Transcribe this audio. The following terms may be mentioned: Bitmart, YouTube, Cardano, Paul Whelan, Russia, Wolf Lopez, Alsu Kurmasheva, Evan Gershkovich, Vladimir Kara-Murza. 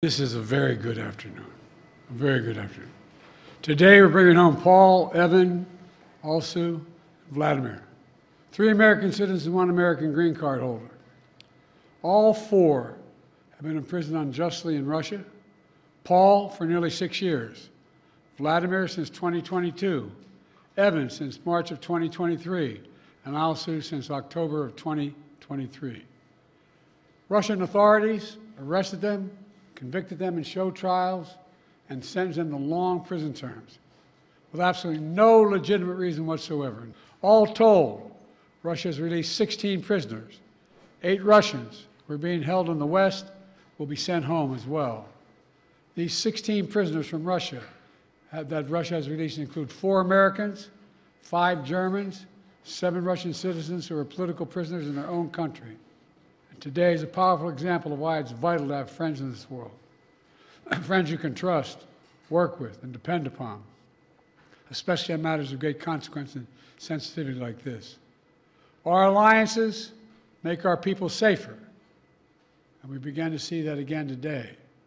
This is a very good afternoon, a very good afternoon. Today we're bringing home Paul, Evan, Alsu, Vladimir. 3 American citizens and 1 American green card holder. All 4 have been imprisoned unjustly in Russia. Paul for nearly 6 years, Vladimir since 2022, Evan since March of 2023, and Alsu since October of 2023. Russian authorities arrested them, convicted them in show trials, and sentenced them to long prison terms with absolutely no legitimate reason whatsoever. All told, Russia has released 16 prisoners. 8 Russians who are being held in the West will be sent home as well. These 16 prisoners from Russia that Russia has released include 4 Americans, 5 Germans, 7 Russian citizens who are political prisoners in their own country. Today is a powerful example of why it's vital to have friends in this world, friends you can trust, work with, and depend upon, especially on matters of great consequence and sensitivity like this. Our alliances make our people safer, and we began to see that again today.